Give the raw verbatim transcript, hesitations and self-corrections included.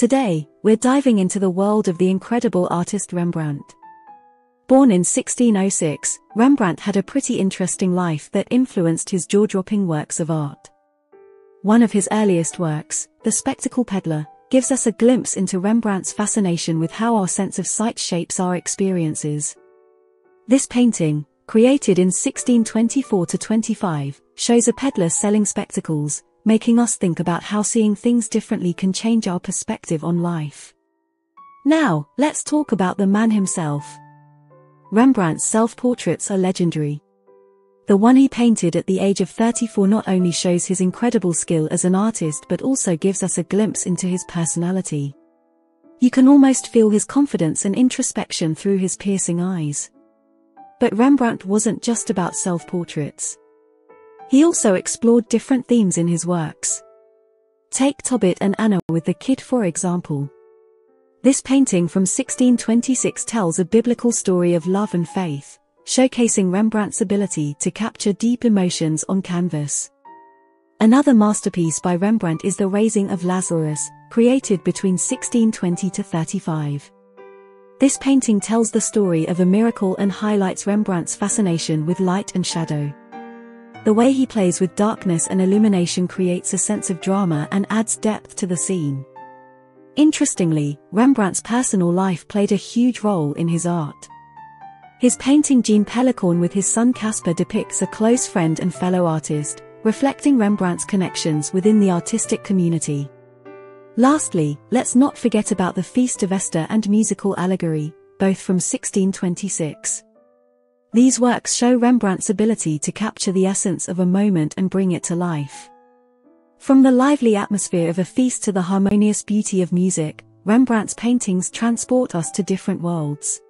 Today, we're diving into the world of the incredible artist Rembrandt. Born in sixteen oh six, Rembrandt had a pretty interesting life that influenced his jaw-dropping works of art. One of his earliest works, The Spectacle Peddler, gives us a glimpse into Rembrandt's fascination with how our sense of sight shapes our experiences. This painting, created in sixteen twenty-four to twenty-five, shows a peddler selling spectacles, making us think about how seeing things differently can change our perspective on life. Now, let's talk about the man himself. Rembrandt's self-portraits are legendary. The one he painted at the age of thirty-four not only shows his incredible skill as an artist but also gives us a glimpse into his personality. You can almost feel his confidence and introspection through his piercing eyes. But Rembrandt wasn't just about self-portraits. He also explored different themes in his works. Take Tobit and Anna with the Kid for example. This painting from sixteen twenty-six tells a biblical story of love and faith, showcasing Rembrandt's ability to capture deep emotions on canvas. Another masterpiece by Rembrandt is The Raising of Lazarus, created between sixteen twenty to thirty-five. This painting tells the story of a miracle and highlights Rembrandt's fascination with light and shadow. The way he plays with darkness and illumination creates a sense of drama and adds depth to the scene. Interestingly, Rembrandt's personal life played a huge role in his art. His painting Jean Pellicorne with his son Caspar depicts a close friend and fellow artist, reflecting Rembrandt's connections within the artistic community. Lastly, let's not forget about the Feast of Esther and Musical Allegory, both from sixteen twenty-six. These works show Rembrandt's ability to capture the essence of a moment and bring it to life. From the lively atmosphere of a feast to the harmonious beauty of music, Rembrandt's paintings transport us to different worlds.